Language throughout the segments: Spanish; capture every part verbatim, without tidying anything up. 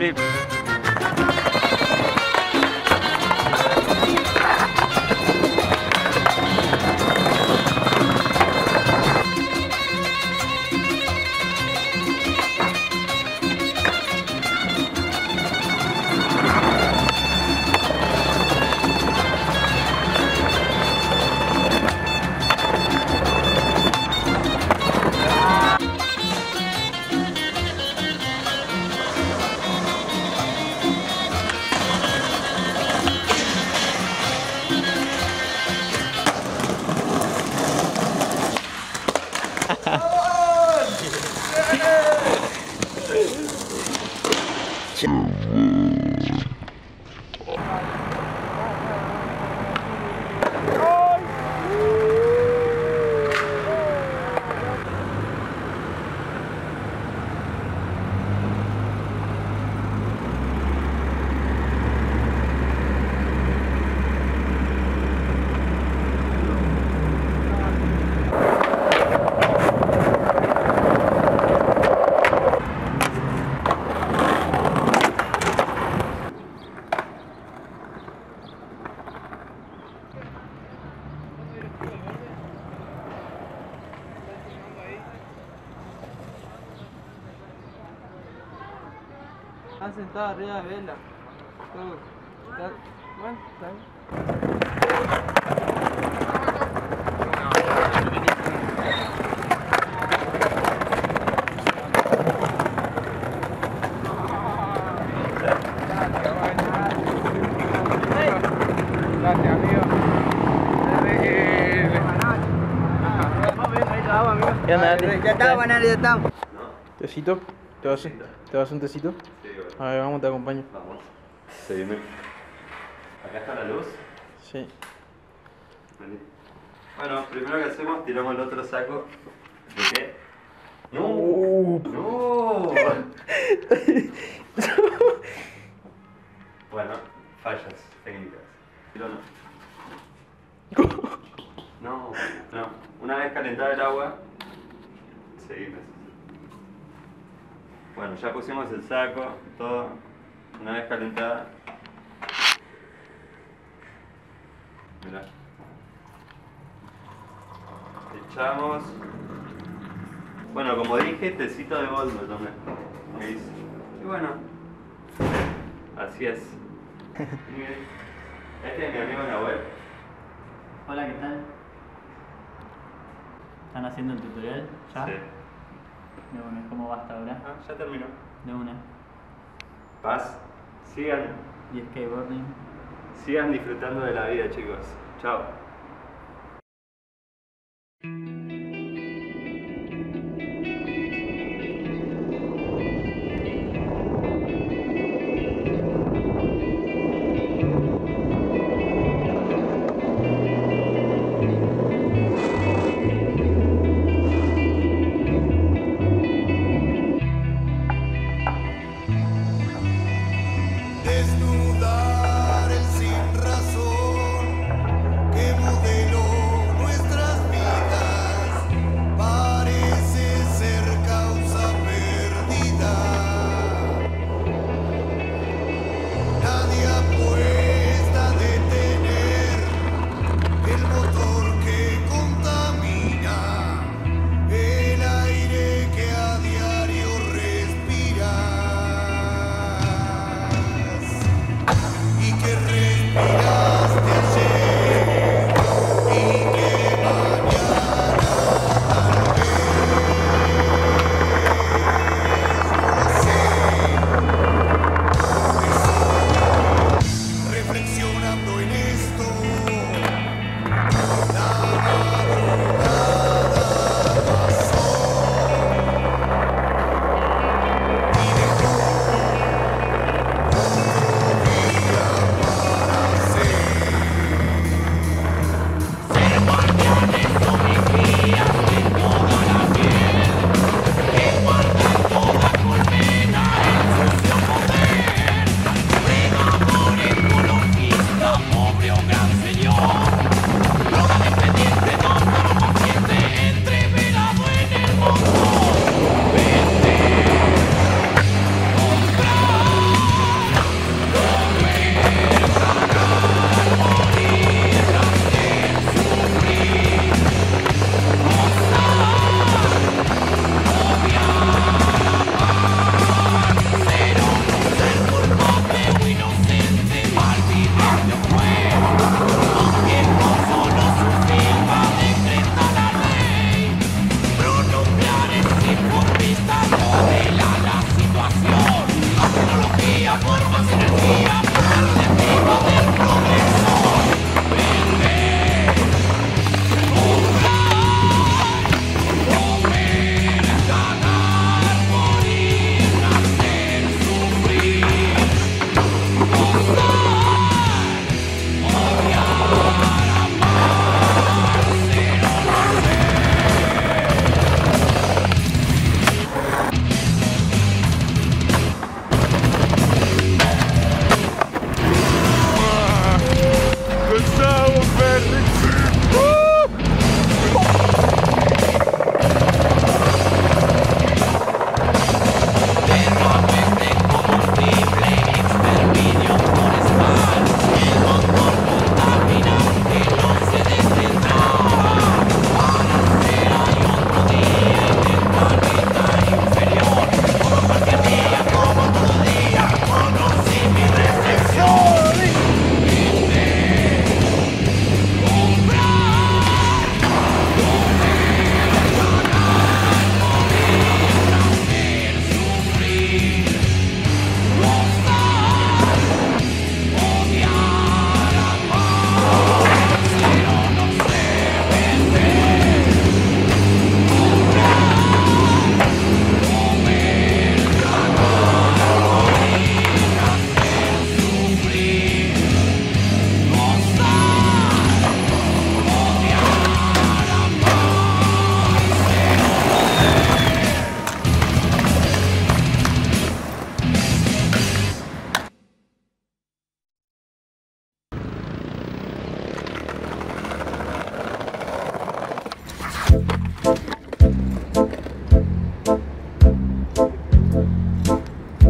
flip. Están sentados arriba de vela. Bueno, bueno, está bien. Gracias, amigo. Ya está, ya estamos, ya estamos. Tecito, ¿te vas a un tecito? A ver, vamos, te acompaño. Vamos. Se viene. Acá está la luz. Sí. Vale. Bueno, primero que hacemos, tiramos el otro saco. ¿De qué? ¡No! ¡No! no. Bueno, fallas técnicas. Tiro no. No, no. Una vez calentado el agua, seguimos. Bueno, ya pusimos el saco, todo, una vez calentada. Mirá. Echamos. Bueno, como dije, tecito de boldo también. Me hice. Y bueno, así es. Este es mi amigo Nahuel. Hola, ¿qué tal? ¿Están haciendo el tutorial ya? Sí. De una, ¿cómo va hasta ahora? Ah, ya terminó. De una. Paz, sigan. Y skateboarding. Sigan disfrutando de la vida, chicos. Chao. Desnudar el sin razón que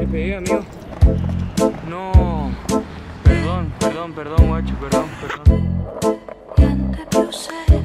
le pegué, amigo. No, perdón, perdón, perdón, guacho, perdón, perdón.